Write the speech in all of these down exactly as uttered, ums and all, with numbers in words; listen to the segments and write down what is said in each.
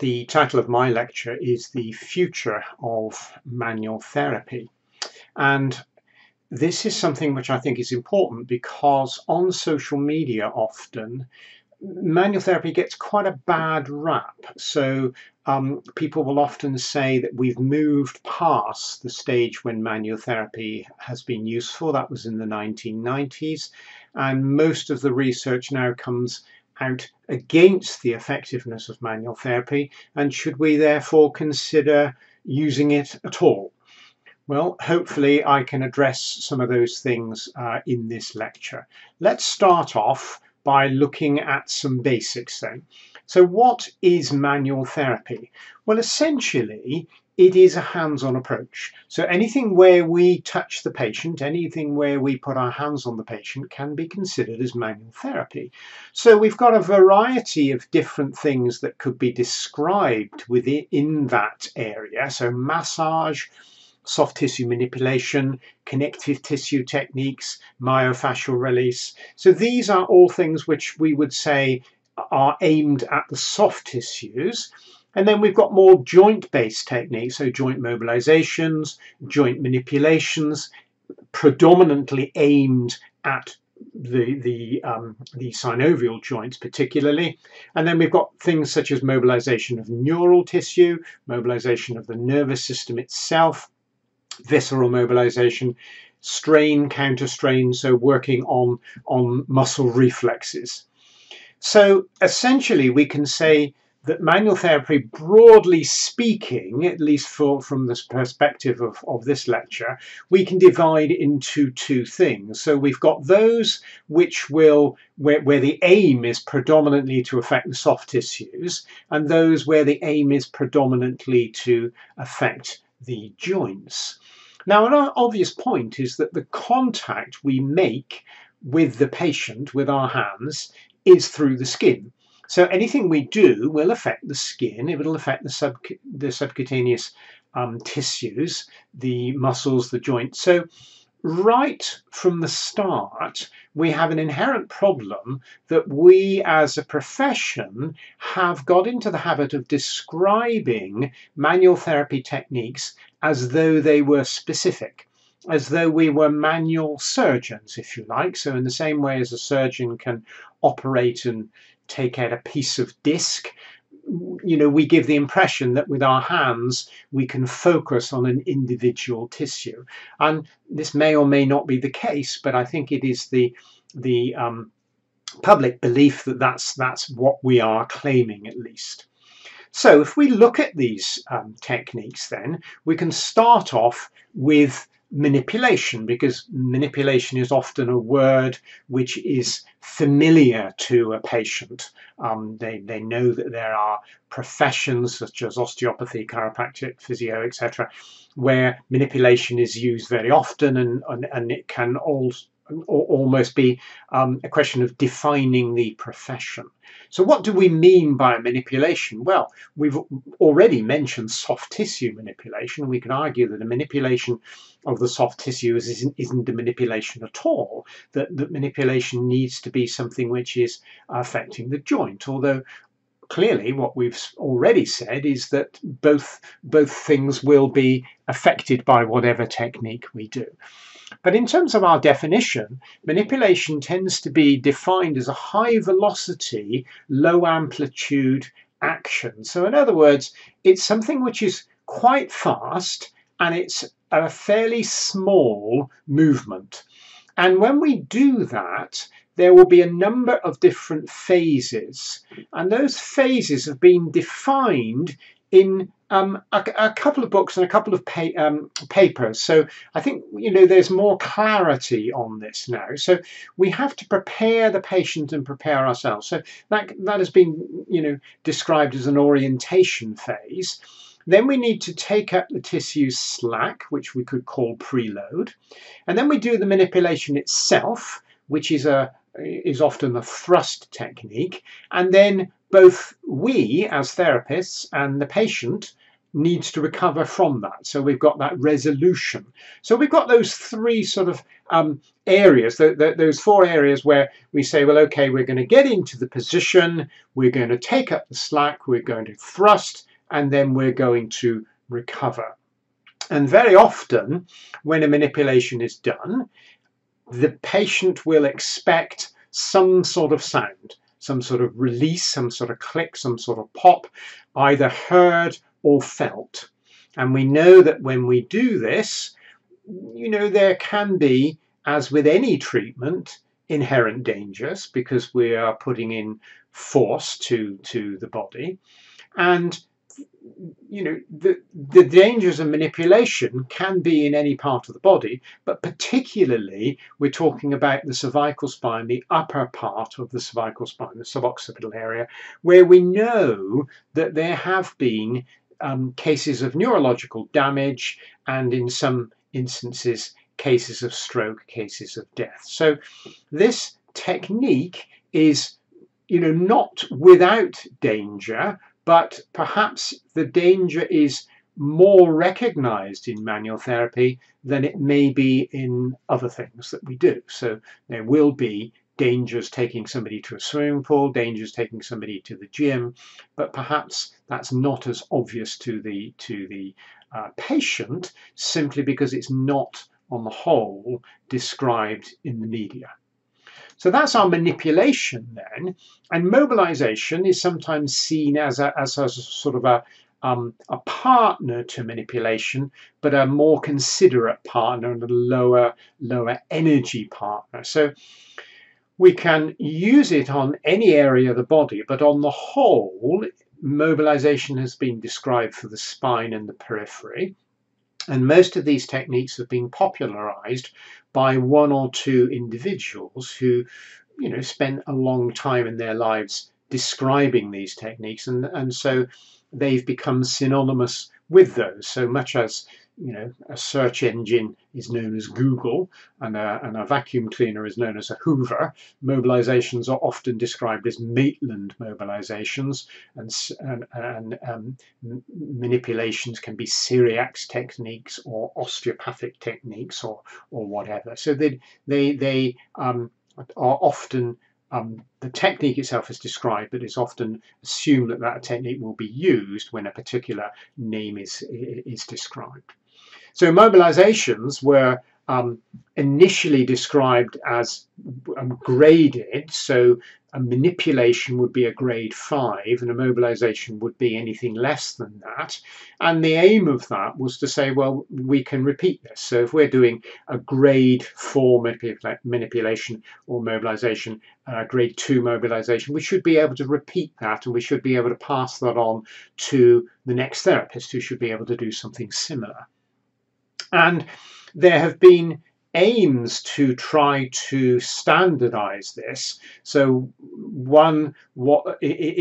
the title of my lecture is The Future of Manual Therapy, and this is something which I think is important because on social media often manual therapy gets quite a bad rap. So um, people will often say that we've moved past the stage when manual therapy has been useful. That was in the nineteen nineties, and most of the research now comes out against the effectiveness of manual therapy, and should we therefore consider using it at all? Well, hopefully I can address some of those things uh, in this lecture. Let's start off by looking at some basics then. So what is manual therapy? Well, essentially it is a hands-on approach. So anything where we touch the patient, anything where we put our hands on the patient can be considered as manual therapy. So we've got a variety of different things that could be described within that area. So massage, soft tissue manipulation, connective tissue techniques, myofascial release. So these are all things which we would say are aimed at the soft tissues. And then we've got more joint-based techniques, so joint mobilizations, joint manipulations, predominantly aimed at the, the, um, the synovial joints particularly. And then we've got things such as mobilization of neural tissue, mobilization of the nervous system itself, visceral mobilization, strain, counter-strain, so working on, on muscle reflexes. So essentially we can say that manual therapy, broadly speaking, at least for, from this perspective of, of this lecture, we can divide into two things. So we've got those which will, where, where the aim is predominantly to affect the soft tissues, and those where the aim is predominantly to affect the joints. Now, an obvious point is that the contact we make with the patient, with our hands, is through the skin. So anything we do will affect the skin, it will affect the, sub, the subcutaneous um, tissues, the muscles, the joints. So right from the start, we have an inherent problem that we as a profession have got into the habit of describing manual therapy techniques as though they were specific, as though we were manual surgeons, if you like. So in the same way as a surgeon can operate and take out a piece of disc, you know, we give the impression that with our hands we can focus on an individual tissue. And this may or may not be the case, but I think it is the, the um, public belief that that's, that's what we are claiming, at least. So if we look at these um, techniques then, we can start off with manipulation, because manipulation is often a word which is familiar to a patient. Um, they, they know that there are professions such as osteopathy, chiropractic, physio, et cetera, where manipulation is used very often, and, and, and it can all, or almost be um, a question of defining the profession. So what do we mean by manipulation? Well, we've already mentioned soft tissue manipulation. We can argue that a manipulation of the soft tissue isn't, isn't a manipulation at all, that, that manipulation needs to be something which is affecting the joint, although clearly what we've already said is that both, both things will be affected by whatever technique we do. But in terms of our definition, manipulation tends to be defined as a high velocity, low amplitude action. So in other words, it's something which is quite fast and it's a fairly small movement. And when we do that, there will be a number of different phases. And those phases have been defined in Um, a, a couple of books and a couple of pa um, papers. So I think, you know, there's more clarity on this now. So we have to prepare the patient and prepare ourselves. So that, that has been, you know, described as an orientation phase. Then we need to take up the tissue slack, which we could call preload. And then we do the manipulation itself, which is, a, is often a thrust technique. And then both we as therapists and the patient needs to recover from that. So we've got that resolution. So we've got those three sort of um, areas, th th those four areas where we say, well, okay, we're going to get into the position, we're going to take up the slack, we're going to thrust, and then we're going to recover. And very often, when a manipulation is done, the patient will expect some sort of sound, some sort of release, some sort of click, some sort of pop, either heard or felt. And we know that when we do this, you know, there can be, as with any treatment, inherent dangers, because we are putting in force to, to the body. And, you know, the, the dangers of manipulation can be in any part of the body, but particularly we're talking about the cervical spine, the upper part of the cervical spine, the suboccipital area, where we know that there have been Um, cases of neurological damage and, in some instances, cases of stroke, cases of death. So this technique is, you know, not without danger, but perhaps the danger is more recognized in manual therapy than it may be in other things that we do. So there will be dangers taking somebody to a swimming pool, dangers taking somebody to the gym, but perhaps that's not as obvious to the to the uh, patient, simply because it's not, on the whole, described in the media. So that's our manipulation then, and mobilization is sometimes seen as a as a sort of a um, a partner to manipulation, but a more considerate partner and a lower lower energy partner. So we can use it on any area of the body, but on the whole, mobilization has been described for the spine and the periphery. And most of these techniques have been popularized by one or two individuals who, you know, spent a long time in their lives describing these techniques. And, and so they've become synonymous with those, so much as, you know, a search engine is known as Google, and a, and a vacuum cleaner is known as a Hoover. Mobilizations are often described as Maitland mobilizations, and, and, and um, manipulations can be Cyriax techniques or osteopathic techniques or or whatever. So they they they um, are often. Um, the technique itself is described, but it's often assumed that that technique will be used when a particular name is is described. So mobilizations were um, initially described as um, graded, so a manipulation would be a grade five and a mobilization would be anything less than that. And the aim of that was to say, well, we can repeat this. So if we're doing a grade four manipula manipulation or mobilization, uh, grade two mobilization, we should be able to repeat that, and we should be able to pass that on to the next therapist who should be able to do something similar. And there have been aims to try to standardize this. So one what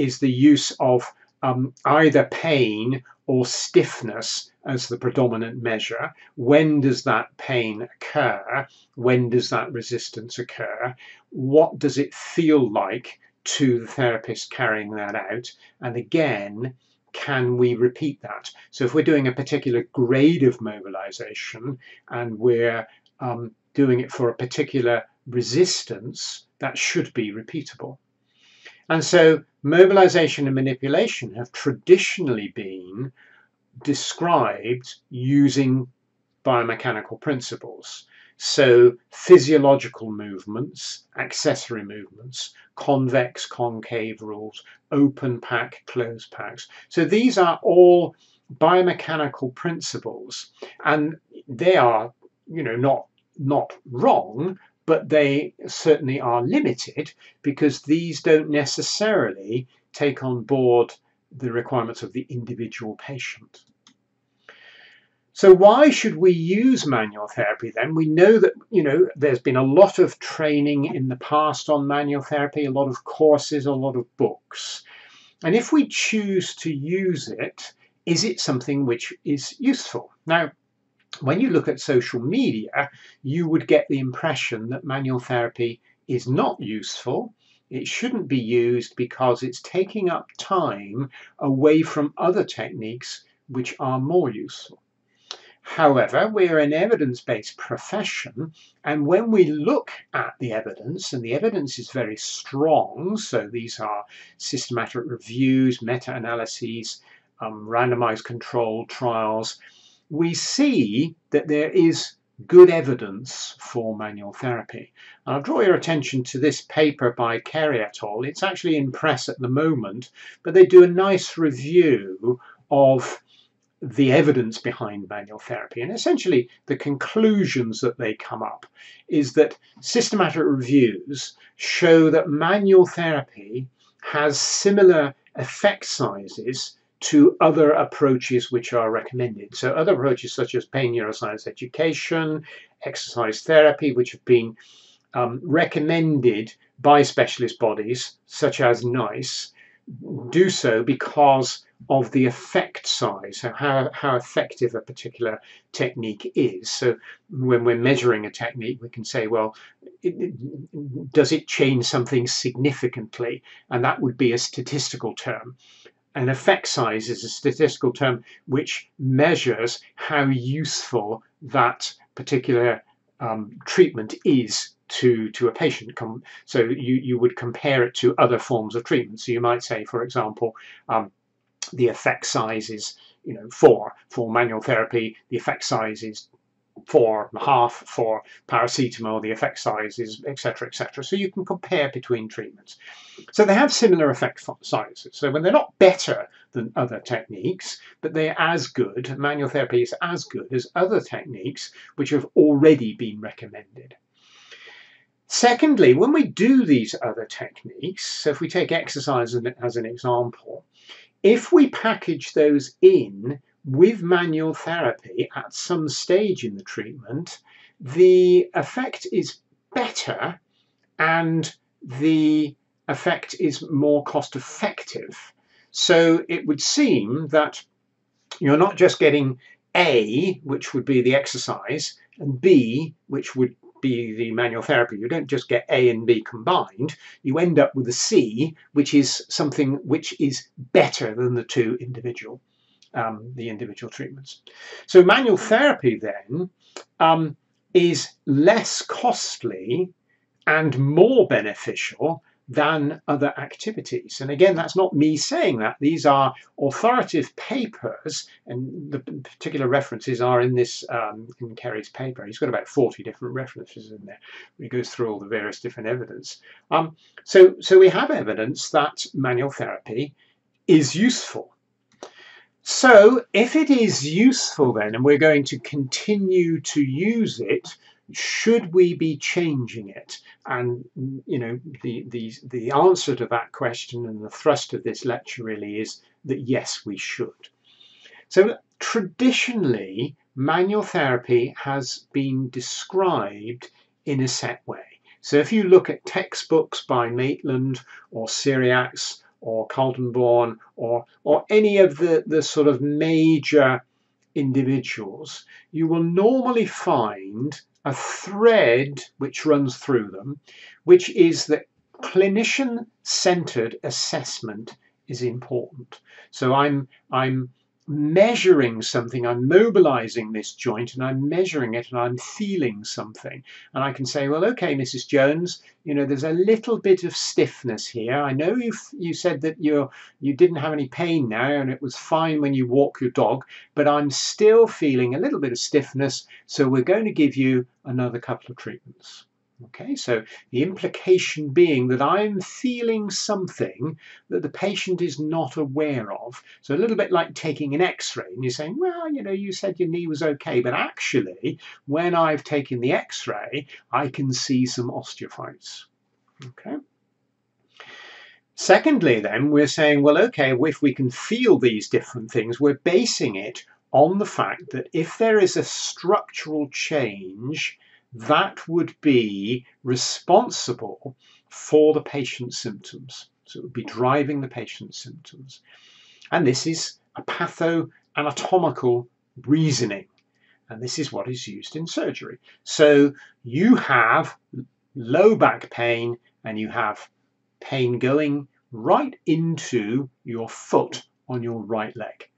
is the use of um, either pain or stiffness as the predominant measure. When does that pain occur? When does that resistance occur? What does it feel like to the therapist carrying that out? And again, can we repeat that? So if we're doing a particular grade of mobilization and we're um, doing it for a particular resistance, that should be repeatable. And so mobilization and manipulation have traditionally been described using biomechanical principles. So physiological movements, accessory movements, convex, concave rules, open pack, closed packs. So these are all biomechanical principles, and they are, you know, not, not wrong, but they certainly are limited, because these don't necessarily take on board the requirements of the individual patient. So why should we use manual therapy then? We know that, you know, there's been a lot of training in the past on manual therapy, a lot of courses, a lot of books. And if we choose to use it, is it something which is useful? Now, when you look at social media, you would get the impression that manual therapy is not useful. It shouldn't be used because it's taking up time away from other techniques which are more useful. However, we're an evidence-based profession, and when we look at the evidence, and the evidence is very strong, so these are systematic reviews, meta-analyses, um, randomized controlled trials, we see that there is good evidence for manual therapy. I'll draw your attention to this paper by Kerry et al. It's actually in press at the moment, but they do a nice review of the evidence behind manual therapy, and essentially the conclusions that they come up is that systematic reviews show that manual therapy has similar effect sizes to other approaches which are recommended. So other approaches such as pain neuroscience education, exercise therapy, which have been um, recommended by specialist bodies such as NICE, do so because of the effect size, so how, how effective a particular technique is. So when we're measuring a technique, we can say, well, it, it, does it change something significantly? And that would be a statistical term. An effect size is a statistical term which measures how useful that particular um, treatment is to, to a patient. So you, you would compare it to other forms of treatment. So you might say, for example, um, the effect size is, you know, four. For manual therapy, the effect size is four and a half. For paracetamol, the effect size is et cetera, et cetera. So you can compare between treatments. So they have similar effect sizes. So when they're not better than other techniques, but they're as good, manual therapy is as good as other techniques which have already been recommended. Secondly, when we do these other techniques, so if we take exercise as an example, if we package those in with manual therapy at some stage in the treatment, the effect is better and the effect is more cost effective. So it would seem that you're not just getting A, which would be the exercise, and B, which would be the manual therapy. You don't just get A and B combined, you end up with a C, which is something which is better than the two individual. Um, the individual treatments. So manual therapy then um, is less costly and more beneficial than other activities. And again, that's not me saying that. These are authoritative papers, and the particular references are in this, um, in Kerry's paper. He's got about forty different references in there. He goes through all the various different evidence. Um, so, so we have evidence that manual therapy is useful. So if it is useful then, and we're going to continue to use it, should we be changing it? And, you know, the, the, the answer to that question and the thrust of this lecture really is that yes, we should. So traditionally, manual therapy has been described in a set way. So if you look at textbooks by Maitland or Cyriax, or Caldenborn, or, or any of the, the sort of major individuals, you will normally find a thread which runs through them, which is that clinician-centered assessment is important. So I'm, I'm measuring something, I'm mobilizing this joint, and I'm measuring it, and I'm feeling something, and I can say, well, okay, Missus Jones, you know, there's a little bit of stiffness here. I know you you said that you're you didn't have any pain now, and it was fine when you walk your dog, but I'm still feeling a little bit of stiffness, so we're going to give you another couple of treatments. Okay, so the implication being that I'm feeling something that the patient is not aware of. So a little bit like taking an x-ray, and you're saying, well, you know, you said your knee was okay, but actually, when I've taken the x-ray, I can see some osteophytes. Okay. Secondly, then, we're saying, well, okay, if we can feel these different things, we're basing it on the fact that if there is a structural change, that would be responsible for the patient's symptoms. So it would be driving the patient's symptoms. And this is a patho-anatomical reasoning. And this is what is used in surgery. So you have low back pain, and you have pain going right into your foot on your right leg.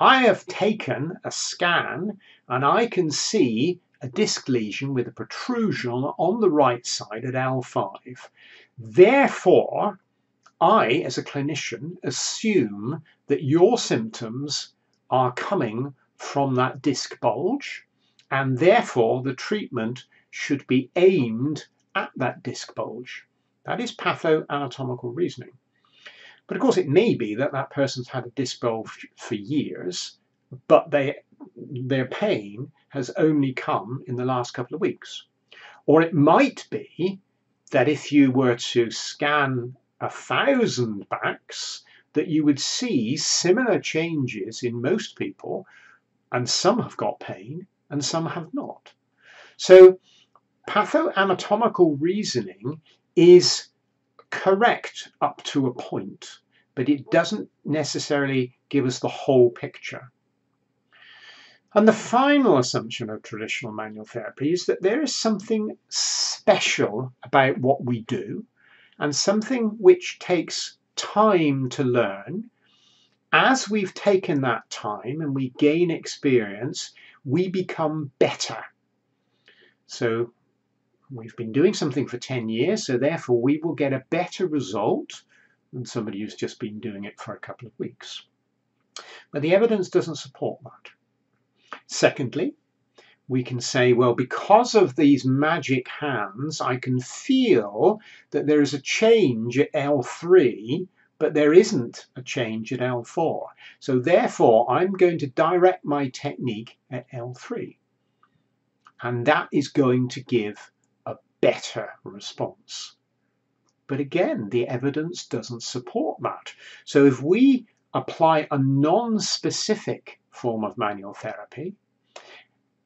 I have taken a scan and I can see a disc lesion with a protrusion on the right side at L five. Therefore, I, as a clinician, assume that your symptoms are coming from that disc bulge, and therefore the treatment should be aimed at that disc bulge. That is patho-anatomical reasoning. But of course, it may be that that person's had a disc bulge for years, but they, their pain has only come in the last couple of weeks. Or it might be that if you were to scan a thousand backs, that you would see similar changes in most people, and some have got pain and some have not. So patho-anatomical reasoning is correct up to a point, but it doesn't necessarily give us the whole picture. And the final assumption of traditional manual therapy is that there is something special about what we do, and something which takes time to learn. As we've taken that time and we gain experience, we become better. So we've been doing something for ten years, so therefore we will get a better result than somebody who's just been doing it for a couple of weeks. But the evidence doesn't support that. Secondly, we can say, well, because of these magic hands, I can feel that there is a change at L three, but there isn't a change at L four. So therefore, I'm going to direct my technique at L three. And that is going to give a better response. But again, the evidence doesn't support that. So if we apply a non-specific form of manual therapy,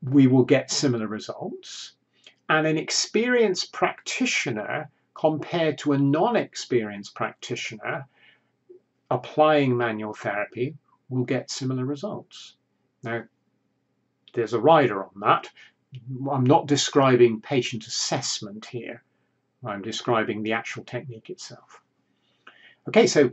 we will get similar results, and an experienced practitioner compared to a non-experienced practitioner applying manual therapy will get similar results. Now, there's a rider on that. I'm not describing patient assessment here. I'm describing the actual technique itself. Okay, so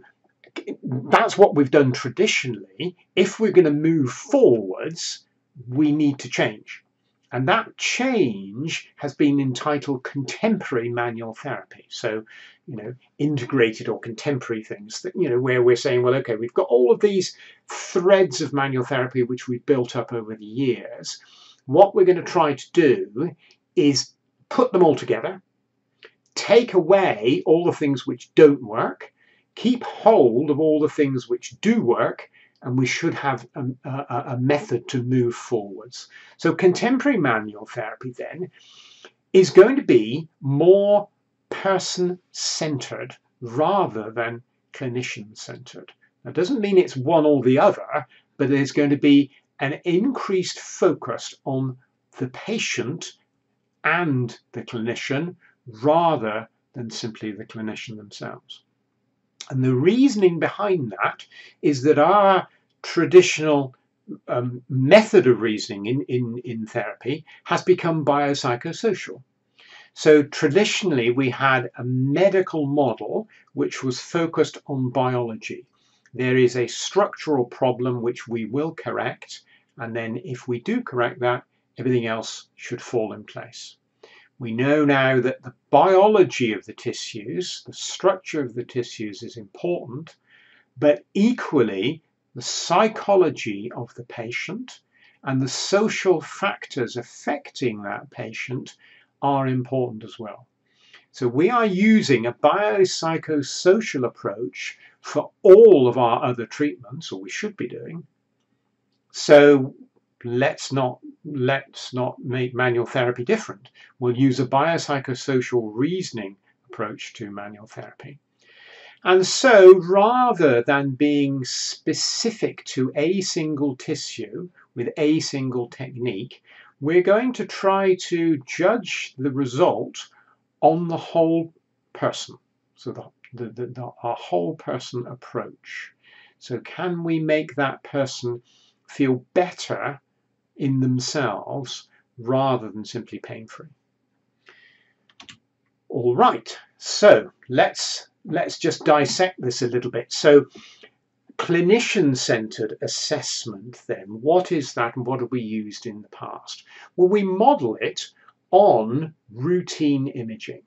that's what we've done traditionally. If we're going to move forwards, we need to change. And that change has been entitled contemporary manual therapy. So, you know, integrated or contemporary things that, you know, where we're saying, well, okay, we've got all of these threads of manual therapy which we've built up over the years. What we're going to try to do is put them all together, take away all the things which don't work, keep hold of all the things which do work, and we should have a, a, a method to move forwards. So contemporary manual therapy then is going to be more person-centred rather than clinician-centred. That doesn't mean it's one or the other, but there's going to be an increased focus on the patient and the clinician rather than simply the clinician themselves. And the reasoning behind that is that our traditional um, method of reasoning in, in, in therapy has become biopsychosocial. So traditionally, we had a medical model which was focused on biology. There is a structural problem which we will correct, and then if we do correct that, everything else should fall in place. We know now that the biology of the tissues, the structure of the tissues is important, but equally the psychology of the patient and the social factors affecting that patient are important as well. So we are using a biopsychosocial approach for all of our other treatments, or we should be doing. So Let's not, let's not make manual therapy different. We'll use a biopsychosocial reasoning approach to manual therapy. And so rather than being specific to a single tissue with a single technique, we're going to try to judge the result on the whole person. So the, the, the, the, our whole person approach. So can we make that person feel better in themselves rather than simply pain-free? All right, so let's let's just dissect this a little bit. So clinician-centered assessment then, what is that and what have we used in the past? Well, we model it on routine imaging.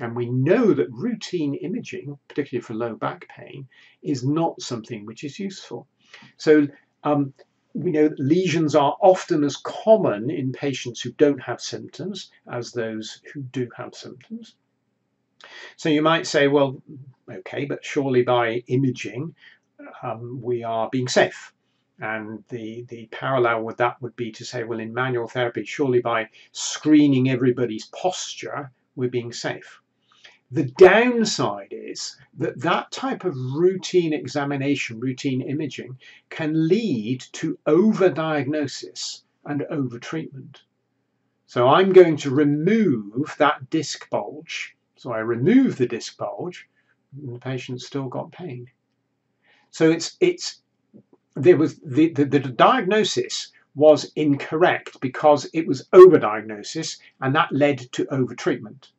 And we know that routine imaging, particularly for low back pain, is not something which is useful. So um, we know that lesions are often as common in patients who don't have symptoms as those who do have symptoms. So you might say, well, okay, but surely by imaging, Um, we are being safe, and the the parallel with that would be to say, well, in manual therapy, surely by screening everybody's posture we're being safe. The downside is that that type of routine examination, routine imaging, can lead to overdiagnosis and overtreatment. So I'm going to remove that disc bulge, so I remove the disc bulge and the patient's still got pain. So it's it's there was the, the, the diagnosis was incorrect because it was overdiagnosis, and that led to overtreatment.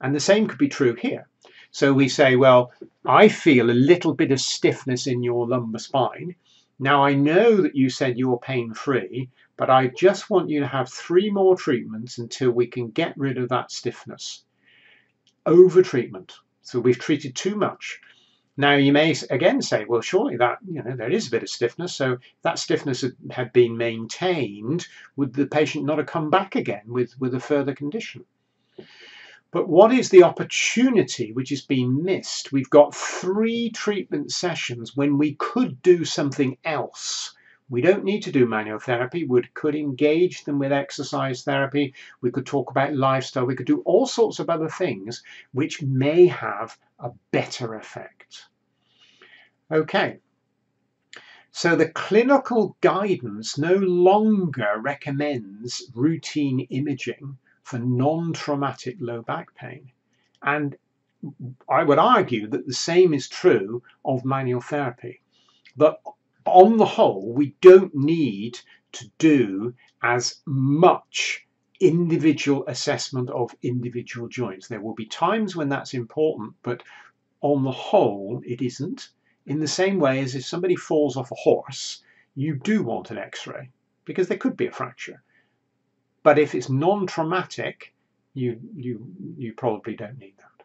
And the same could be true here. So we say, well, I feel a little bit of stiffness in your lumbar spine. Now I know that you said you're pain-free, but I just want you to have three more treatments until we can get rid of that stiffness. Overtreatment. So we've treated too much. Now you may again say, well, surely that, you know, there is a bit of stiffness, so that stiffness had been maintained, would the patient not have come back again with, with a further condition? But what is the opportunity which has been missed? We've got three treatment sessions when we could do something else. We don't need to do manual therapy. We could engage them with exercise therapy. We could talk about lifestyle. We could do all sorts of other things which may have a better effect. Okay, so the clinical guidance no longer recommends routine imaging for non-traumatic low back pain. And I would argue that the same is true of manual therapy. But on the whole, we don't need to do as much individual assessment of individual joints. There will be times when that's important, but on the whole, it isn't. In the same way as if somebody falls off a horse, you do want an x-ray because there could be a fracture. But if it's non-traumatic, you, you, you probably don't need that.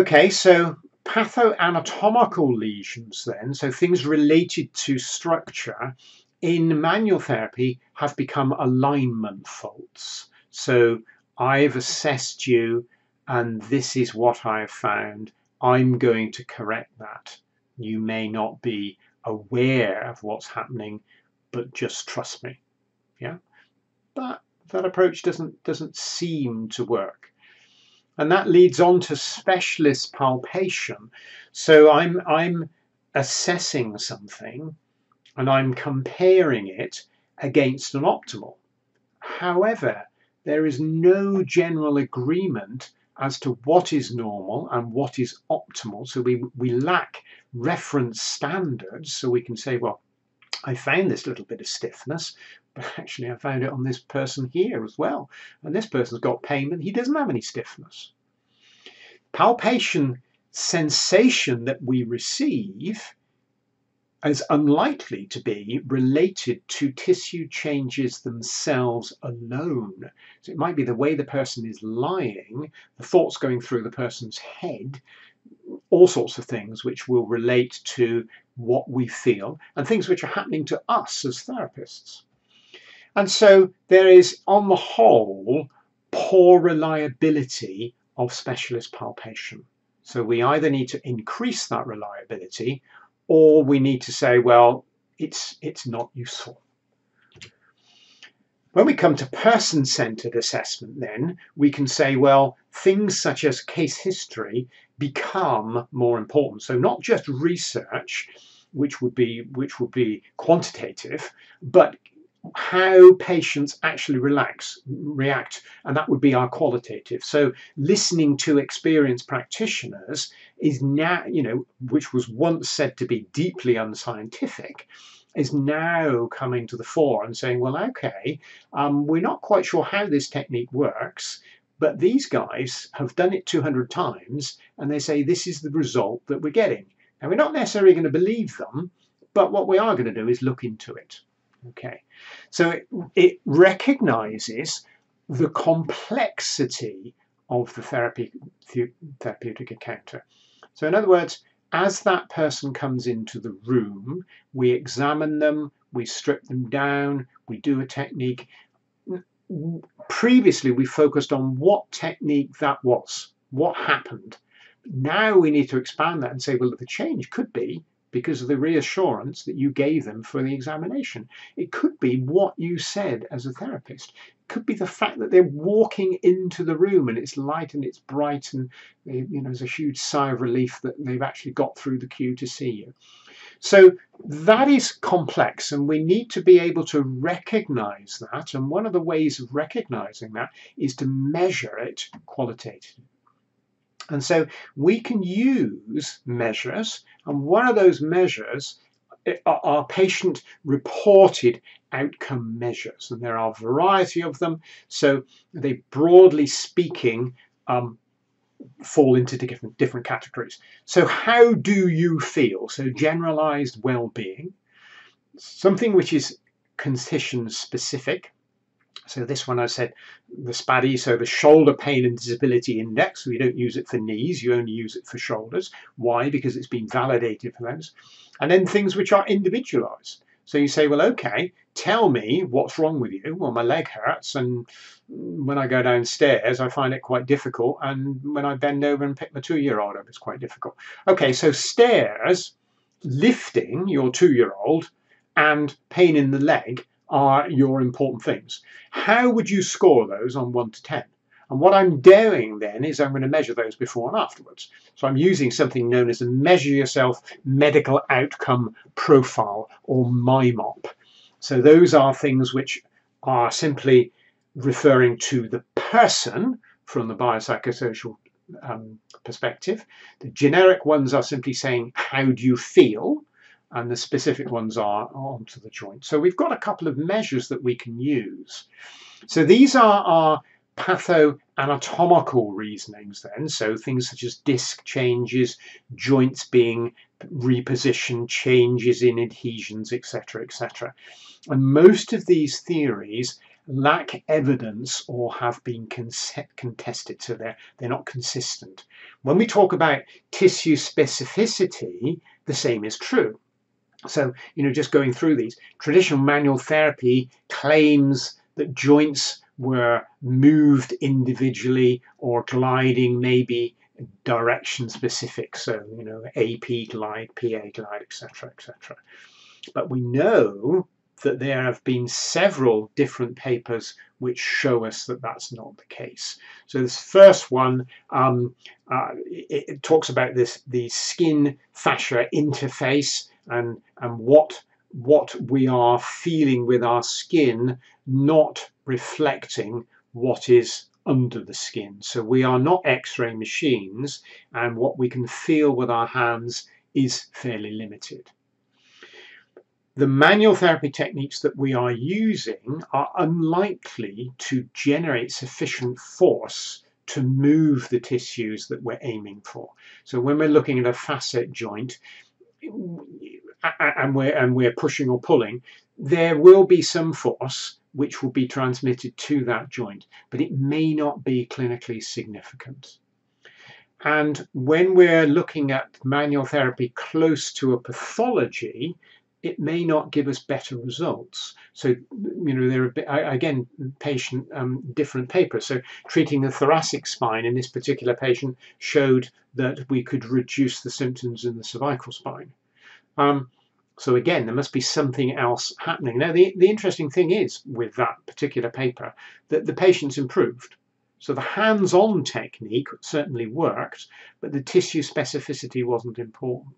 Okay, so patho-anatomical lesions then, so things related to structure, in manual therapy have become alignment faults. So I've assessed you and this is what I've found. I'm going to correct that. You may not be aware of what's happening, but just trust me. Yeah, that, that approach doesn't, doesn't seem to work. And that leads on to specialist palpation. So I'm, I'm assessing something and I'm comparing it against an optimal. However, there is no general agreement as to what is normal and what is optimal. So we, we lack reference standards. So we can say, well, I found this little bit of stiffness, but actually I found it on this person here as well. And this person's got pain, but he doesn't have any stiffness. Palpation sensation that we receive is unlikely to be related to tissue changes themselves alone. So it might be the way the person is lying, the thoughts going through the person's head, all sorts of things which will relate to what we feel and things which are happening to us as therapists. And so there is, on the whole, poor reliability of specialist palpation. So we either need to increase that reliability or we need to say, well, it's, it's not useful. When we come to person-centered assessment then, we can say, well, things such as case history become more important. So not just research, which would be, which would be quantitative, but how patients actually relax, react, and that would be our qualitative. So listening to experienced practitioners is now, you know, which was once said to be deeply unscientific, is now coming to the fore and saying, well, okay, um, we're not quite sure how this technique works, but these guys have done it two hundred times and they say this is the result that we're getting. And we're not necessarily going to believe them, but what we are going to do is look into it. Okay, so it, it recognizes the complexity of the therapy, the therapeutic encounter. So in other words, as that person comes into the room, we examine them, we strip them down, we do a technique. Previously, we focused on what technique that was, what happened. Now we need to expand that and say, well, the change could be because of the reassurance that you gave them for the examination. It could be what you said as a therapist. It could be the fact that they're walking into the room and it's light and it's bright and they, you know, there's a huge sigh of relief that they've actually got through the queue to see you. So that is complex, and we need to be able to recognize that. And one of the ways of recognizing that is to measure it qualitatively. And so we can use measures, and one of those measures are patient-reported outcome measures, and there are a variety of them, so they, broadly speaking, um, fall into different, different categories. So how do you feel? So generalized well-being, something which is condition-specific. So this one I said, the SPADI, so the shoulder pain and disability index. We don't use it for knees, you only use it for shoulders. Why? Because it's been validated for those. And then things which are individualized. So you say, well, okay, tell me what's wrong with you. Well, my leg hurts, and when I go downstairs, I find it quite difficult. And when I bend over and pick my two-year-old up, it's quite difficult. Okay, so stairs, lifting your two-year-old, and pain in the leg are your important things. How would you score those on one to ten? And what I'm doing then is I'm going to measure those before and afterwards. So I'm using something known as a measure yourself medical outcome profile, or MIMOP. So those are things which are simply referring to the person from the biopsychosocial um, perspective. The generic ones are simply saying, how do you feel? And the specific ones are onto the joint. So we've got a couple of measures that we can use. So these are our patho-anatomical reasonings then. So things such as disc changes, joints being repositioned, changes in adhesions, et cetera, et cetera. And most of these theories lack evidence or have been contested, so they're, they're not consistent. When we talk about tissue specificity, the same is true. So, you know, just going through these, traditional manual therapy claims that joints were moved individually or gliding maybe direction specific. So, you know, A P glide, P A glide, et cetera, et cetera. But we know that there have been several different papers which show us that that's not the case. So this first one, um, uh, it, it talks about this, the skin fascia interface, and and what what we are feeling with our skin not reflecting what is under the skin. So we are not X-ray machines, and what we can feel with our hands is fairly limited. The manual therapy techniques that we are using are unlikely to generate sufficient force to move the tissues that we're aiming for. So when we're looking at a facet joint and we're, and we're pushing or pulling, there will be some force which will be transmitted to that joint, but it may not be clinically significant. And when we're looking at manual therapy close to a pathology, it may not give us better results. So, you know, there are, again, patient um, different papers. So treating the thoracic spine in this particular patient showed that we could reduce the symptoms in the cervical spine. Um, so again, there must be something else happening. Now, the, the interesting thing is with that particular paper that the patients improved. So the hands-on technique certainly worked, but the tissue specificity wasn't important.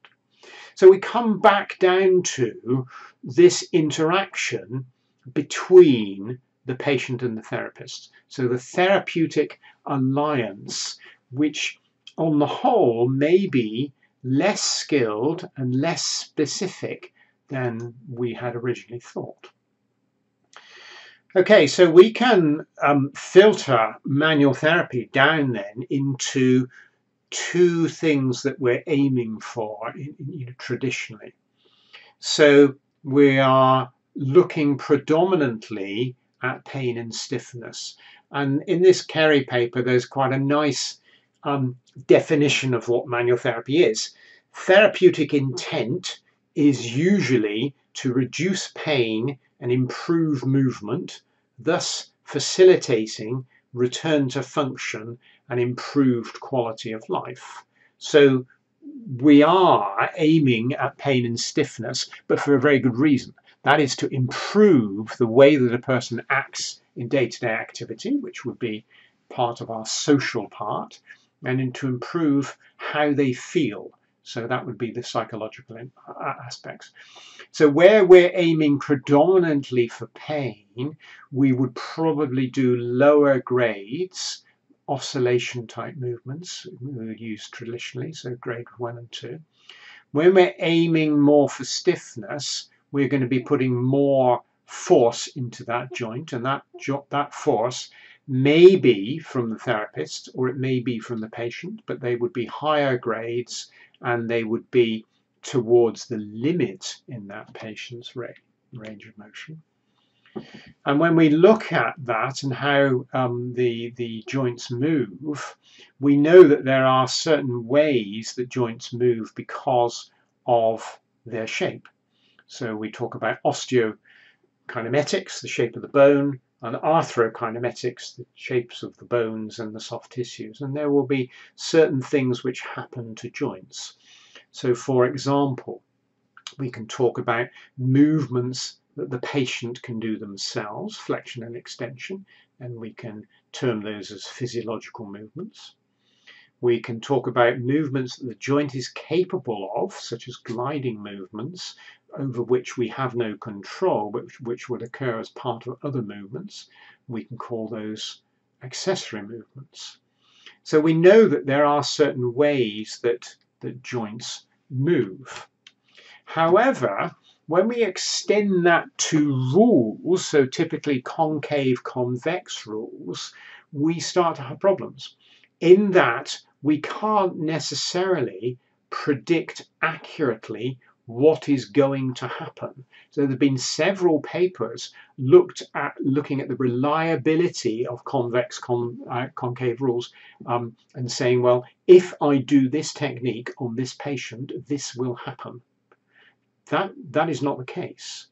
So we come back down to this interaction between the patient and the therapist. So the therapeutic alliance, which on the whole may be less skilled and less specific than we had originally thought. Okay, so we can um, filter manual therapy down then into two things that we're aiming for in, in, you know, traditionally. So we are looking predominantly at pain and stiffness. And in this Kerry paper, there's quite a nice um, definition of what manual therapy is. Therapeutic intent is usually to reduce pain and improve movement, thus facilitating return to function and improved quality of life. So we are aiming at pain and stiffness, but for a very good reason. That is to improve the way that a person acts in day-to-day activity, which would be part of our social part, and to improve how they feel. So that would be the psychological aspects. So where we're aiming predominantly for pain, we would probably do lower grades, oscillation type movements we would use traditionally, so grade one and two. When we're aiming more for stiffness, we're going to be putting more force into that joint, and that, jo that force may be from the therapist or it may be from the patient, but they would be higher grades and they would be towards the limit in that patient's range of motion. And when we look at that and how um, the, the joints move, we know that there are certain ways that joints move because of their shape. So we talk about osteokinematics, the shape of the bone, and arthrokinematics, the shapes of the bones and the soft tissues. And there will be certain things which happen to joints. So for example, we can talk about movements that the patient can do themselves, flexion and extension, and we can term those as physiological movements. We can talk about movements that the joint is capable of, such as gliding movements, over which we have no control, which, which would occur as part of other movements. We can call those accessory movements. So we know that there are certain ways that the joints move. However, when we extend that to rules, so typically concave, convex rules, we start to have problems, in that we can't necessarily predict accurately what is going to happen. So there have been several papers looked at looking at the reliability of convex con, uh, concave rules um, and saying, well, if I do this technique on this patient, this will happen. That, that is not the case.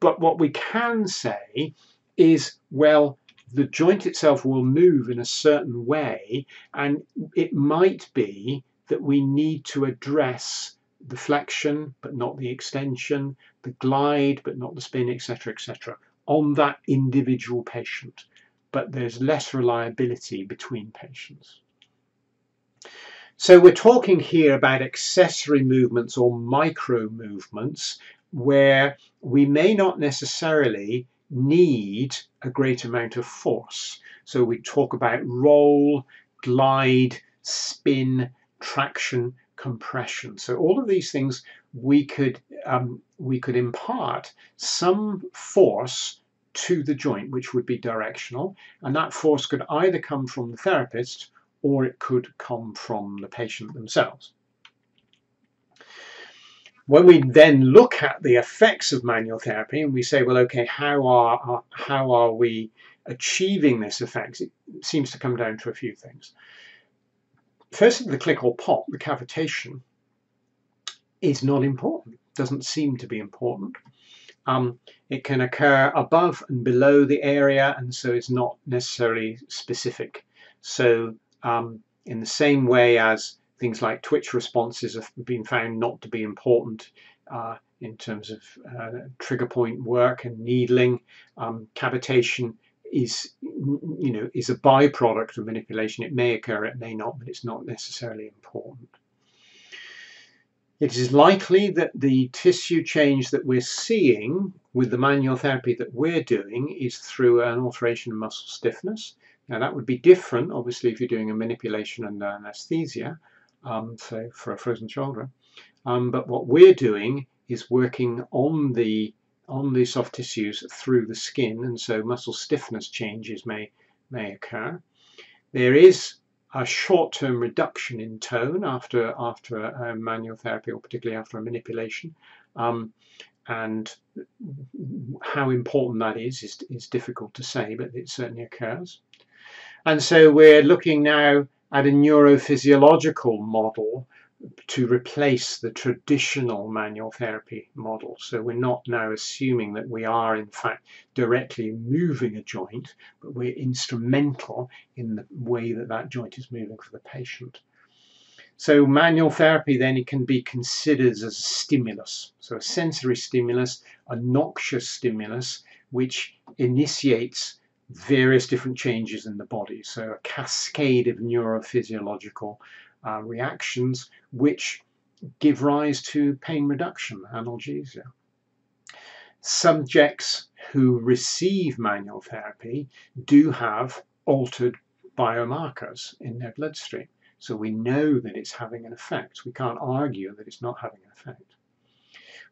But what we can say is, well, the joint itself will move in a certain way, and it might be that we need to address the flexion but not the extension, the glide but not the spin, etc., etc., on that individual patient, but there's less reliability between patients. So we're talking here about accessory movements or micro movements where we may not necessarily need a great amount of force. So we talk about roll, glide, spin, traction, compression. So all of these things we could um, we could impart some force to the joint, which would be directional, and that force could either come from the therapist or it could come from the patient themselves. When we then look at the effects of manual therapy and we say, well, okay, how are how are we achieving this effect? It seems to come down to a few things. Firstly, the click or pop, the cavitation, is not important, doesn't seem to be important. Um, it can occur above and below the area, and so it's not necessarily specific. So um, in the same way as things like twitch responses have been found not to be important uh, in terms of uh, trigger point work and needling, um, cavitation is, you know, is a byproduct of manipulation. It may occur, it may not, but it's not necessarily important. It is likely that the tissue change that we're seeing with the manual therapy that we're doing is through an alteration of muscle stiffness. Now that would be different, obviously, if you're doing a manipulation and an anesthesia, um, so for a frozen shoulder. Um, but what we're doing is working on the on the soft tissues through the skin, and so muscle stiffness changes may may occur. There is a short-term reduction in tone after after a, a manual therapy, or particularly after a manipulation, um, and how important that is, is is difficult to say, but it certainly occurs. And so we're looking now at a neurophysiological model to replace the traditional manual therapy model. So we're not now assuming that we are in fact directly moving a joint, but we're instrumental in the way that that joint is moving for the patient. So manual therapy then, it can be considered as a stimulus, so a sensory stimulus, a noxious stimulus, which initiates various different changes in the body, so a cascade of neurophysiological Uh, reactions which give rise to pain reduction, analgesia. Subjects who receive manual therapy do have altered biomarkers in their bloodstream, so we know that it's having an effect. We can't argue that it's not having an effect.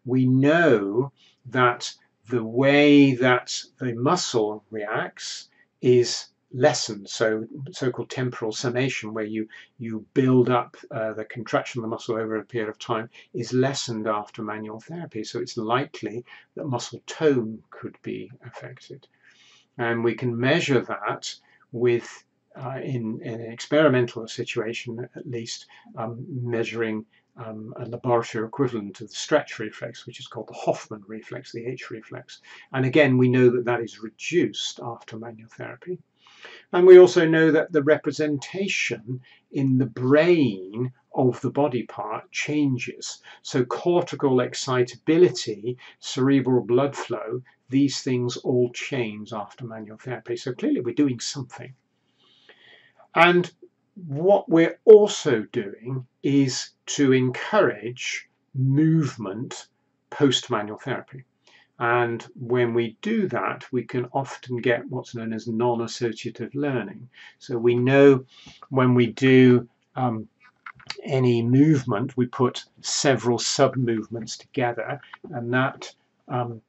We know that the way that the muscle reacts is lessened, so so-called temporal summation, where you you build up uh, the contraction of the muscle over a period of time, is lessened after manual therapy, so it's likely that muscle tone could be affected. And we can measure that with uh, in, in an experimental situation, at least, um, measuring Um, a laboratory equivalent to the stretch reflex, which is called the Hoffman reflex, the H reflex. And again, we know that that is reduced after manual therapy. And we also know that the representation in the brain of the body part changes. So cortical excitability, cerebral blood flow, these things all change after manual therapy. So clearly we're doing something. And what we're also doing is to encourage movement post-manual therapy. And when we do that, we can often get what's known as non-associative learning. So we know when we do um, any movement, we put several sub-movements together, and that um,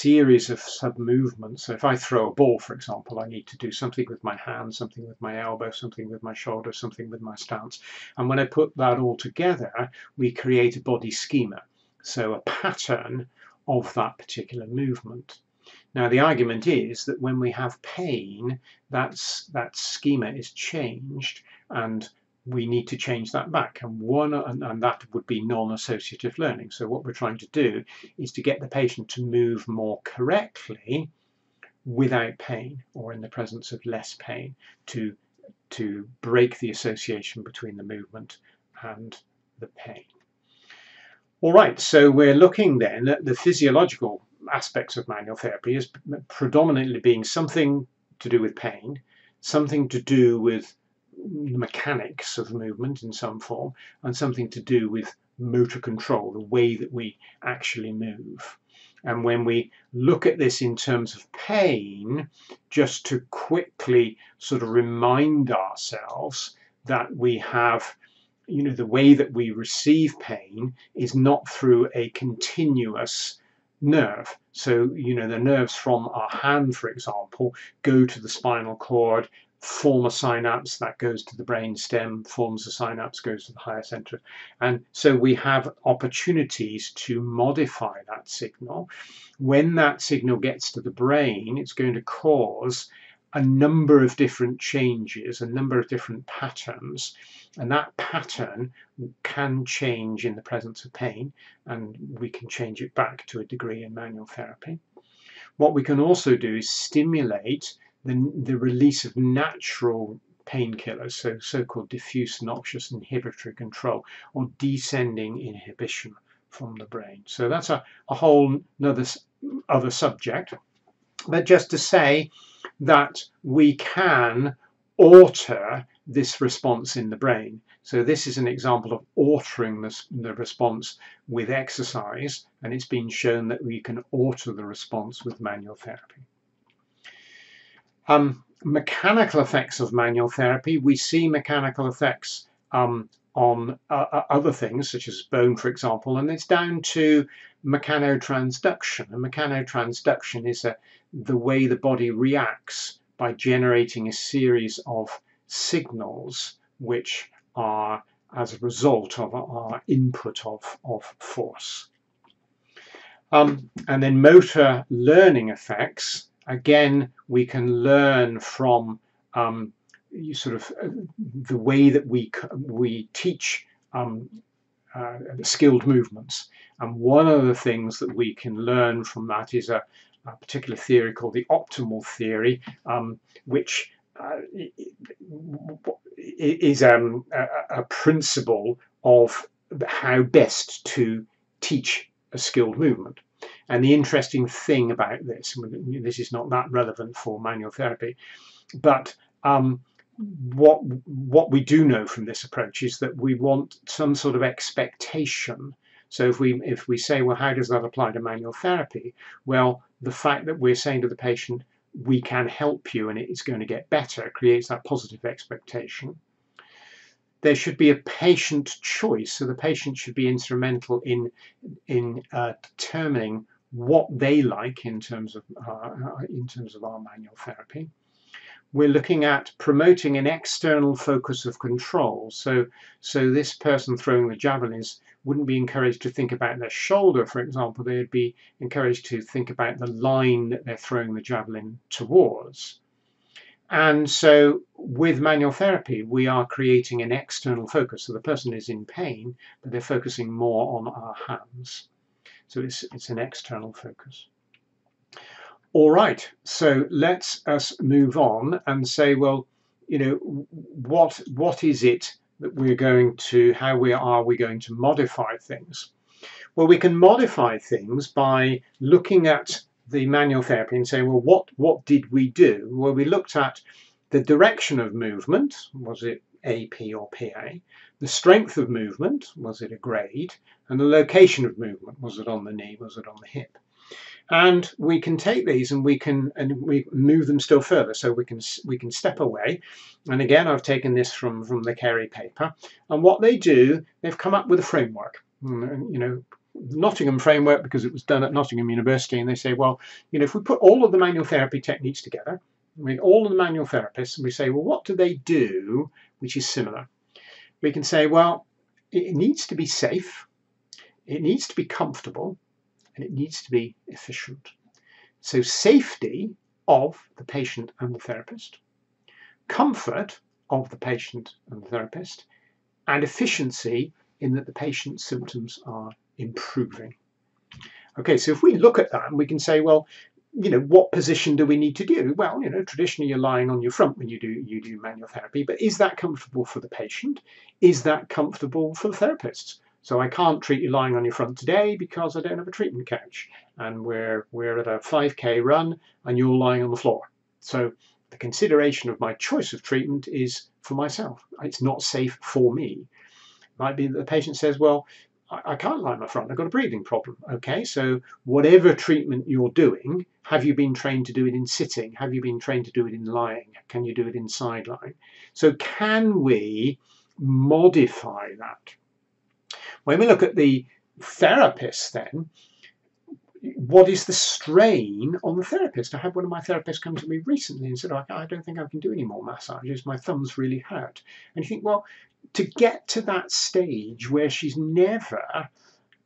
series of sub-movements, so if I throw a ball, for example, I need to do something with my hand, something with my elbow, something with my shoulder, something with my stance, and when I put that all together, we create a body schema, so a pattern of that particular movement. Now the argument is that when we have pain, that's, that schema is changed, and we need to change that back, and one and, and that would be non-associative learning. So what we're trying to do is to get the patient to move more correctly without pain, or in the presence of less pain, to to break the association between the movement and the pain. All right, so we're looking then at the physiological aspects of manual therapy as predominantly being something to do with pain, something to do with the mechanics of movement in some form, and something to do with motor control, the way that we actually move. And when we look at this in terms of pain, just to quickly sort of remind ourselves that we have, you know, the way that we receive pain is not through a continuous nerve. So, you know, the nerves from our hand, for example, go to the spinal cord, form a synapse, that goes to the brain stem, forms a synapse, goes to the higher center. And so we have opportunities to modify that signal. When that signal gets to the brain, it's going to cause a number of different changes, a number of different patterns, and that pattern can change in the presence of pain, and we can change it back to a degree in manual therapy. What we can also do is stimulate The, the release of natural painkillers, so so-called diffuse noxious inhibitory control, or descending inhibition from the brain. So that's a, a whole other, other subject, but just to say that we can alter this response in the brain. So this is an example of altering this, the response with exercise, and it's been shown that we can alter the response with manual therapy. Um, mechanical effects of manual therapy. We see mechanical effects um, on uh, other things, such as bone, for example, and it's down to mechanotransduction. And mechanotransduction is a, the way the body reacts by generating a series of signals which are as a result of our input of, of force. Um, and then motor learning effects, again, we can learn from um, you sort of uh, the way that we, we teach um, uh, skilled movements. And one of the things that we can learn from that is a, a particular theory called the optimal theory, um, which uh, is um, a, a principle of how best to teach a skilled movement. And the interesting thing about this, and this is not that relevant for manual therapy, but um, what what we do know from this approach is that we want some sort of expectation. So if we if we say, well, how does that apply to manual therapy? Well, the fact that we're saying to the patient, we can help you and it's going to get better, creates that positive expectation. There should be a patient choice, so the patient should be instrumental in in uh, determining what they like in terms of uh, in terms of our manual therapy. We're looking at promoting an external focus of control, so so this person throwing the javelins wouldn't be encouraged to think about their shoulder, for example. They'd be encouraged to think about the line that they're throwing the javelin towards. And so with manual therapy, we are creating an external focus. So the person is in pain, but they're focusing more on our hands. So it's, it's an external focus. All right, so let's us move on and say, well, you know, what what is it that we're going to, how we are we going to modify things? Well, we can modify things by looking at the manual therapy and saying, well, what, what did we do? Well, we looked at the direction of movement. Was it A P or P A? The strength of movement. Was it a grade? And the location of movement. Was it on the knee? Was it on the hip? And we can take these and we can and we move them still further. So we can we can step away. And again, I've taken this from, from the Kerry paper. And what they do, they've come up with a framework. You know, Nottingham framework, because it was done at Nottingham University, and they say, well, you know, if we put all of the manual therapy techniques together, we all of the manual therapists, and we say, well, what do they do which is similar? We can say, well, it needs to be safe, it needs to be comfortable, and it needs to be efficient. So safety of the patient and the therapist, comfort of the patient and the therapist, and efficiency in that the patient's symptoms are improving. Okay, so if we look at that and we can say, well, you know, what position do we need to do? Well, you know, traditionally you're lying on your front when you do you do manual therapy, but is that comfortable for the patient? Is that comfortable for the therapists? So I can't treat you lying on your front today because I don't have a treatment couch, and we're we're at a five K run and you're lying on the floor. So the consideration of my choice of treatment is for myself. It's not safe for me. It might be that the patient says, well, I can't lie on my front, I've got a breathing problem. Okay, so whatever treatment you're doing, have you been trained to do it in sitting? Have you been trained to do it in lying? Can you do it in side lying? So can we modify that? When we look at the therapist then, what is the strain on the therapist? I had one of my therapists come to me recently and said, I don't think I can do any more massages, my thumbs really hurt. And you think, well, to get to that stage where she's never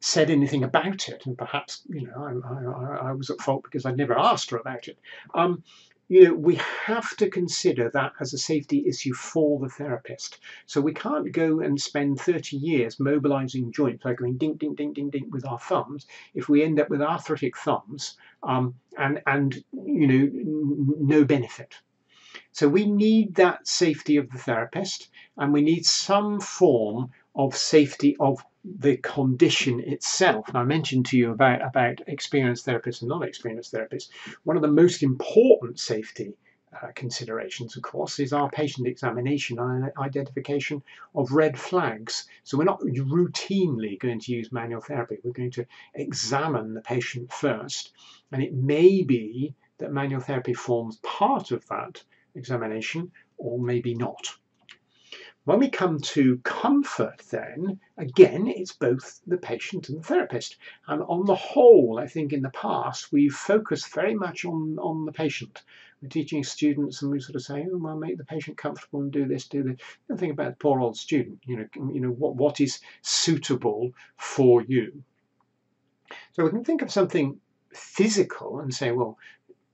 said anything about it, and perhaps, you know, I, I, I was at fault because I never asked her about it, um, you know, we have to consider that as a safety issue for the therapist. So we can't go and spend thirty years mobilizing joints by going ding, ding, ding, ding, ding with our thumbs if we end up with arthritic thumbs um, and, and, you know, no benefit. So we need that safety of the therapist, and we need some form of safety of the condition itself. And I mentioned to you about, about experienced therapists and non-experienced therapists. One of the most important safety uh, considerations, of course, is our patient examination and identification of red flags. So we're not routinely going to use manual therapy. We're going to examine the patient first, and it may be that manual therapy forms part of that examination, or maybe not. When we come to comfort then, again, it's both the patient and the therapist. And on the whole, I think in the past, we've focused very much on, on the patient. We're teaching students and we sort of say, oh, well, make the patient comfortable and do this, do this. And think about the poor old student, you know, you know what, what is suitable for you. So we can think of something physical and say, well,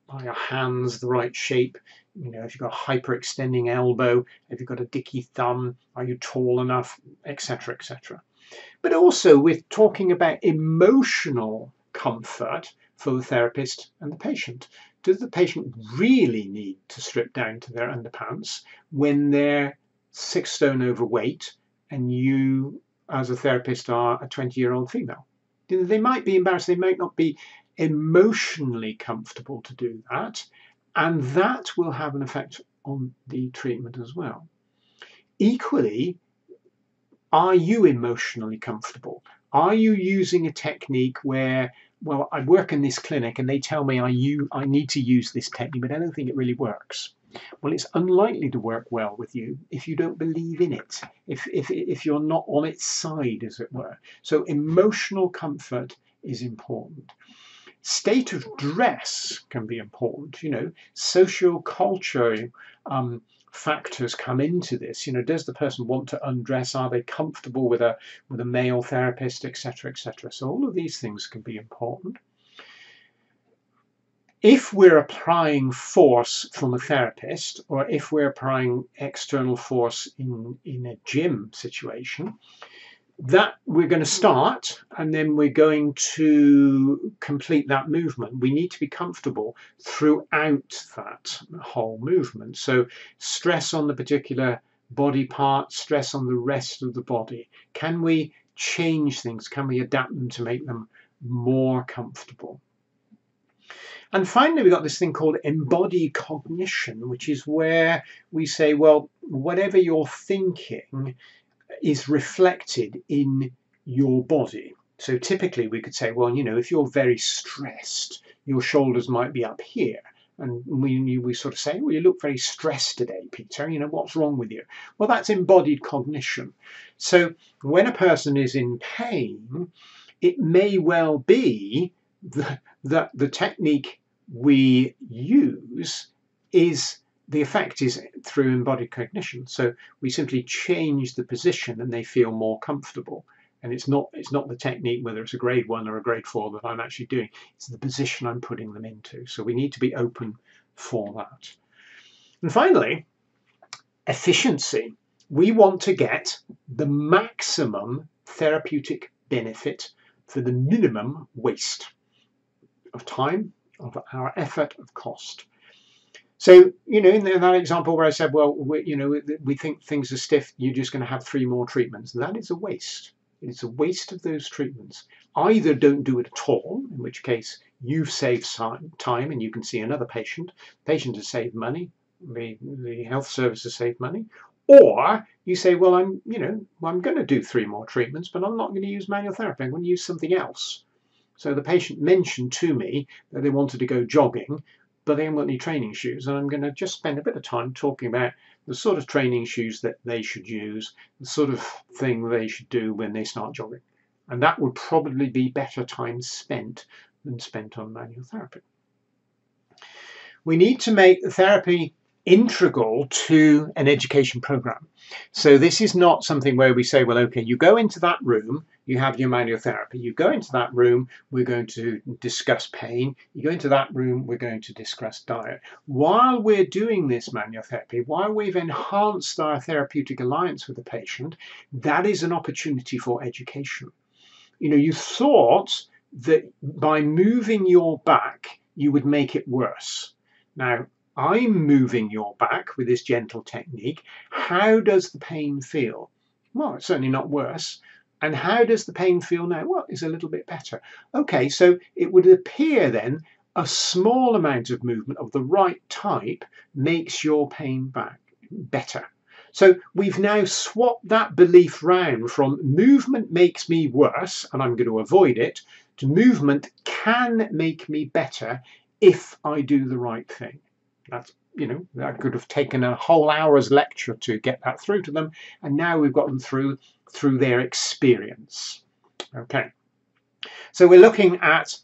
are your hands the right shape? You know, if you've got a hyperextending elbow, if you've got a dicky thumb, are you tall enough, et cetera, et cetera. But also we're talking about emotional comfort for the therapist and the patient. Does the patient really need to strip down to their underpants when they're six stone overweight and you, as a therapist, are a twenty-year-old female? They might be embarrassed, they might not be emotionally comfortable to do that, and that will have an effect on the treatment as well. Equally, are you emotionally comfortable? Are you using a technique where, well, I work in this clinic and they tell me I, you, I need to use this technique, but I don't think it really works? Well, it's unlikely to work well with you if you don't believe in it, if, if, if you're not on its side, as it were. So emotional comfort is important. State of dress can be important. You know, social culture um, factors come into this. You know, does the person want to undress? Are they comfortable with a with a male therapist, et cetera, et cetera? So all of these things can be important. If we're applying force from a therapist, or if we're applying external force in in a gym situation, that we're going to start and then we're going to complete that movement. We need to be comfortable throughout that whole movement. So stress on the particular body part, stress on the rest of the body. Can we change things? Can we adapt them to make them more comfortable? And finally, we've got this thing called embodied cognition, which is where we say, well, whatever you're thinking is reflected in your body. So typically we could say, well, you know, if you're very stressed, your shoulders might be up here. And we, we sort of say, well, you look very stressed today, Peter. You know, what's wrong with you? Well, that's embodied cognition. So when a person is in pain, it may well be that the, the technique we use is the effect is through embodied cognition. So we simply change the position and they feel more comfortable. And it's not, it's not the technique, whether it's a grade one or a grade four, that I'm actually doing. It's the position I'm putting them into. So we need to be open for that. And finally, efficiency. We want to get the maximum therapeutic benefit for the minimum waste of time, of our effort, of cost. So, you know, in that example where I said, well, we, you know, we think things are stiff, you're just going to have three more treatments. That is a waste. It's a waste of those treatments. Either don't do it at all, in which case you've saved time and you can see another patient. The patient has saved money. The, the health service has saved money. Or you say, well, I'm, you know, I'm going to do three more treatments, but I'm not going to use manual therapy. I'm going to use something else. So the patient mentioned to me that they wanted to go jogging, but they haven't got any training shoes, and I'm going to just spend a bit of time talking about the sort of training shoes that they should use, the sort of thing they should do when they start jogging. And that would probably be better time spent than spent on manual therapy. We need to make the therapy integral to an education program. So this is not something where we say, well, okay, you go into that room, you have your manual therapy. You go into that room, we're going to discuss pain. You go into that room, we're going to discuss diet. While we're doing this manual therapy, while we've enhanced our therapeutic alliance with the patient, that is an opportunity for education. You know, you thought that by moving your back, you would make it worse. Now, I'm moving your back with this gentle technique. How does the pain feel? Well, it's certainly not worse. And how does the pain feel now? Well, it's a little bit better. Okay, so it would appear then a small amount of movement of the right type makes your pain back better. So we've now swapped that belief round from movement makes me worse, and I'm going to avoid it, to movement can make me better if I do the right thing. That's, you know, that could have taken a whole hour's lecture to get that through to them, and now we've got them through through their experience. Okay, so we're looking at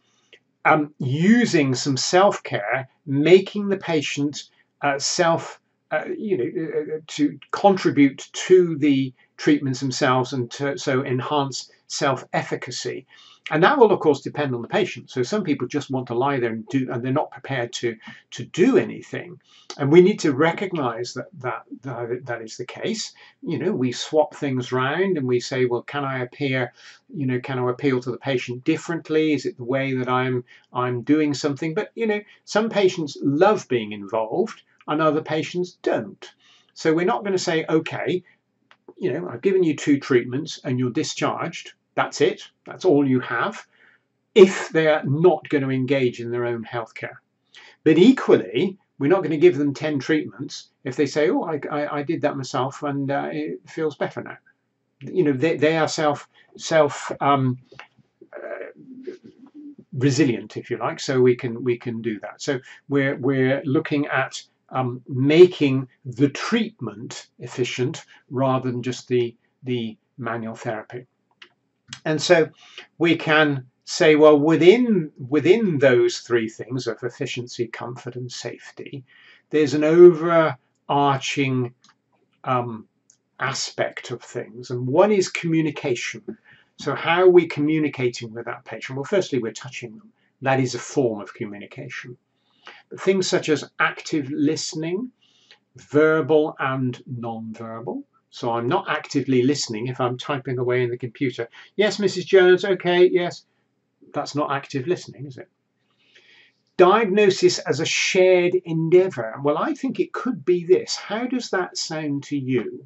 um, using some self-care, making the patient uh, self, uh, you know, uh, to contribute to the treatments themselves, and to, so enhance self-efficacy. And that will, of course, depend on the patient. So some people just want to lie there and do, and they're not prepared to to do anything. And we need to recognise that that that is the case. You know, we swap things around and we say, well, can I appear, you know, can I appeal to the patient differently? Is it the way that I'm I'm doing something? But you know, some patients love being involved, and other patients don't. So we're not going to say, okay, you know, I've given you two treatments and you're discharged. That's it. That's all you have if they're not going to engage in their own healthcare. But equally, we're not going to give them ten treatments if they say, oh, I, I, I did that myself and uh, it feels better now. You know, they, they are self, self um, uh, resilient, if you like, so we can, we can do that. So we're, we're looking at um, making the treatment efficient rather than just the, the manual therapy. And so we can say, well, within within those three things of efficiency, comfort, and safety, there's an overarching um, aspect of things. And one is communication. So how are we communicating with that patient? Well, firstly, we're touching them. That is a form of communication. But things such as active listening, verbal and non-verbal. So I'm not actively listening if I'm typing away in the computer. Yes, Missus Jones, okay, yes. That's not active listening, is it? Diagnosis as a shared endeavour. Well, I think it could be this. How does that sound to you?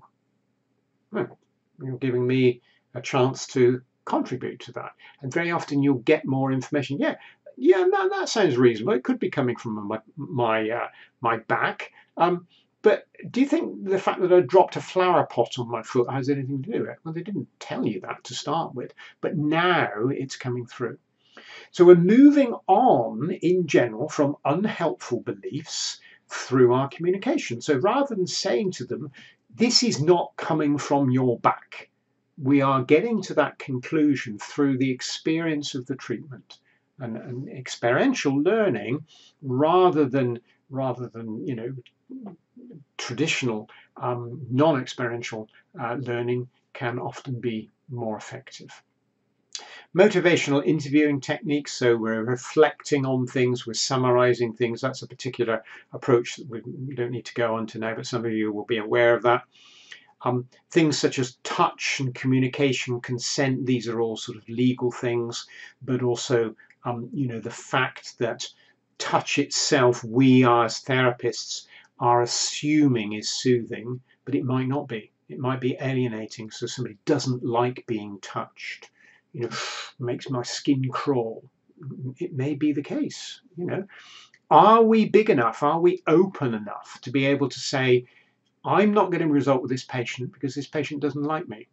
Well, you're giving me a chance to contribute to that. And very often you'll get more information. Yeah, yeah, no, that sounds reasonable. It could be coming from my, my, uh, my back. Um, But do you think the fact that I dropped a flower pot on my foot has anything to do with it? Well, they didn't tell you that to start with, but now it's coming through. So we're moving on in general from unhelpful beliefs through our communication. So rather than saying to them, this is not coming from your back, we are getting to that conclusion through the experience of the treatment and, and experiential learning rather than, rather than, you know, traditional um, non-experiential uh, learning can often be more effective. Motivational interviewing techniques, so we're reflecting on things, we're summarising things. That's a particular approach that we don't need to go on to now, but some of you will be aware of that. Um, things such as touch and communication, consent, these are all sort of legal things, but also um, you know, the fact that touch itself, we are as therapists are assuming is soothing, but it might not be. It might be alienating, so somebody doesn't like being touched. You know, makes my skin crawl. It may be the case, you know. Are we big enough? Are we open enough to be able to say, I'm not going to result with this patient because this patient doesn't like me.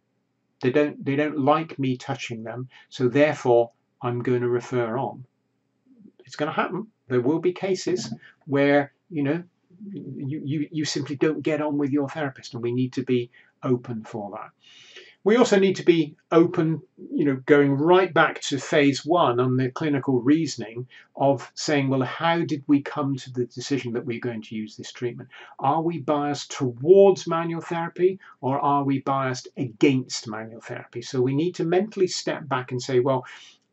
They don't, they don't like me touching them, so therefore I'm going to refer on. It's going to happen. There will be cases where, you know, You, you, you simply don't get on with your therapist, and we need to be open for that. We also need to be open, you know, going right back to phase one on the clinical reasoning of saying, well, how did we come to the decision that we're going to use this treatment? Are we biased towards manual therapy, or are we biased against manual therapy? So we need to mentally step back and say, well,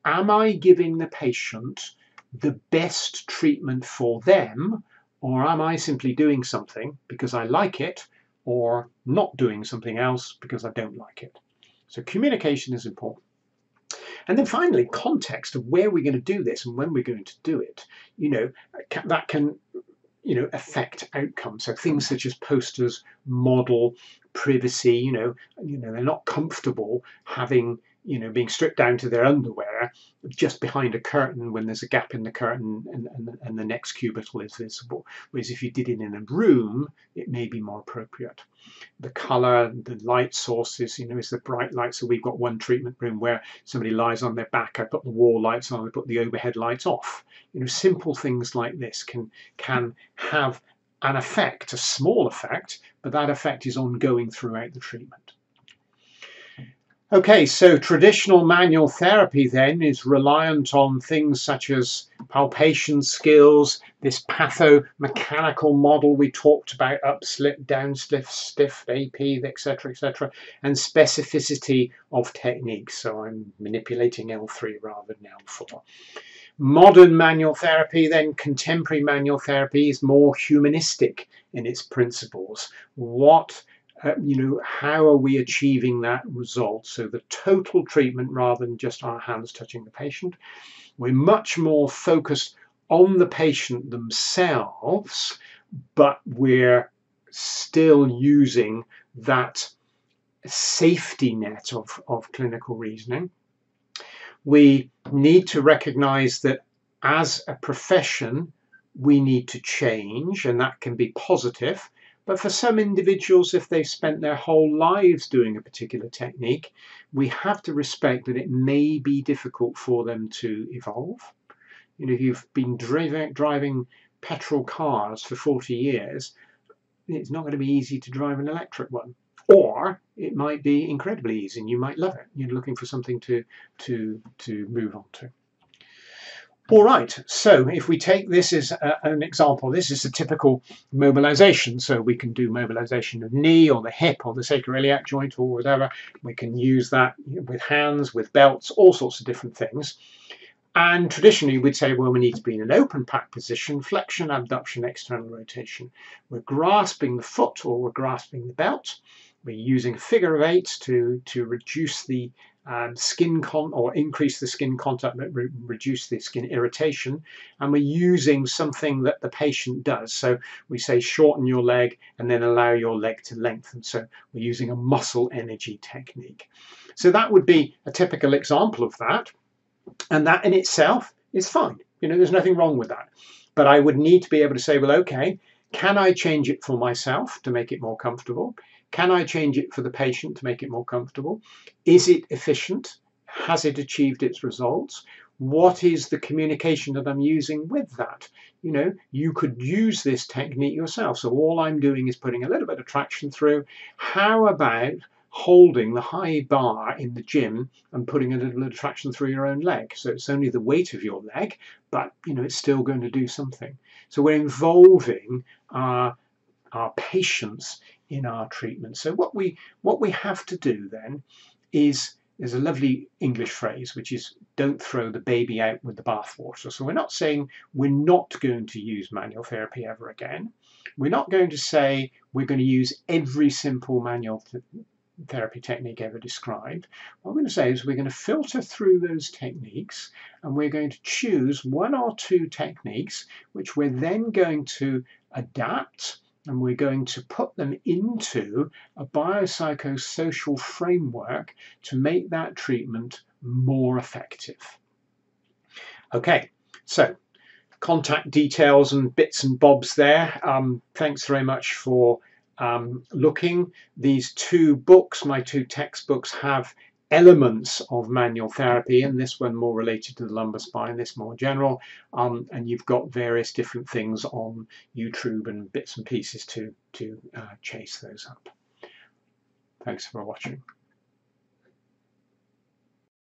am I giving the patient the best treatment for them? Or am I simply doing something because I like it, or not doing something else because I don't like it? So communication is important. And then finally, context of where we're going to do this and when we're going to do it. You know, that can, you know, affect outcomes. So things such as posters, model, privacy, you know, you know, they're not comfortable having, you know, being stripped down to their underwear just behind a curtain when there's a gap in the curtain and, and, and the next cubicle is visible. Whereas if you did it in a room, it may be more appropriate. The colour, the light sources, you know, is the bright light. So we've got one treatment room where somebody lies on their back. I put the wall lights on, I put the overhead lights off. You know, simple things like this can, can have an effect, a small effect, but that effect is ongoing throughout the treatment. Okay, so traditional manual therapy then is reliant on things such as palpation skills, this pathomechanical model we talked about, up slip, down slip, stiff, A P, et cetera, et cetera, and specificity of techniques. So I'm manipulating L three rather than L four. Modern manual therapy, then contemporary manual therapy, is more humanistic in its principles. What Uh, you know, how are we achieving that result? So the total treatment rather than just our hands touching the patient. We're much more focused on the patient themselves, but we're still using that safety net of, of clinical reasoning. We need to recognize that as a profession, we need to change, and that can be positive. But for some individuals, if they've spent their whole lives doing a particular technique, we have to respect that it may be difficult for them to evolve. You know, if you've been driving, driving petrol cars for forty years, it's not going to be easy to drive an electric one. Or it might be incredibly easy and you might love it. You're looking for something to, to, to move on to. All right, so if we take this as a, an example, this is a typical mobilization. So we can do mobilization of knee or the hip or the sacroiliac joint or whatever. We can use that with hands, with belts, all sorts of different things. And traditionally, we'd say, well, we need to be in an open pack position, flexion, abduction, external rotation. We're grasping the foot or we're grasping the belt. We're using figure of eight to, to reduce the Um, skin con or increase the skin contact but re reduce the skin irritation, and we're using something that the patient does. So we say shorten your leg and then allow your leg to lengthen. So we're using a muscle energy technique. So that would be a typical example of that, and that in itself is fine. You know, there's nothing wrong with that, but I would need to be able to say, well, okay, can I change it for myself to make it more comfortable? Can I change it for the patient to make it more comfortable? Is it efficient? Has it achieved its results? What is the communication that I'm using with that? You know, you could use this technique yourself. So all I'm doing is putting a little bit of traction through. How about holding the high bar in the gym and putting a little bit of traction through your own leg? So it's only the weight of your leg, but, you know, it's still going to do something. So we're involving our, our patients in our treatment. So what we what we have to do then is, there's a lovely English phrase which is, don't throw the baby out with the bathwater. So we're not saying we're not going to use manual therapy ever again. We're not going to say we're going to use every simple manual th therapy technique ever described. What we're going to say is we're going to filter through those techniques, and we're going to choose one or two techniques which we're then going to adapt, and we're going to put them into a biopsychosocial framework to make that treatment more effective. Okay, so contact details and bits and bobs there. Um, thanks very much for um, looking. These two books, my two textbooks, have elements of manual therapy, and this one more related to the lumbar spine, this more general, um, and you've got various different things on YouTube and bits and pieces to, to uh, chase those up. Thanks for watching.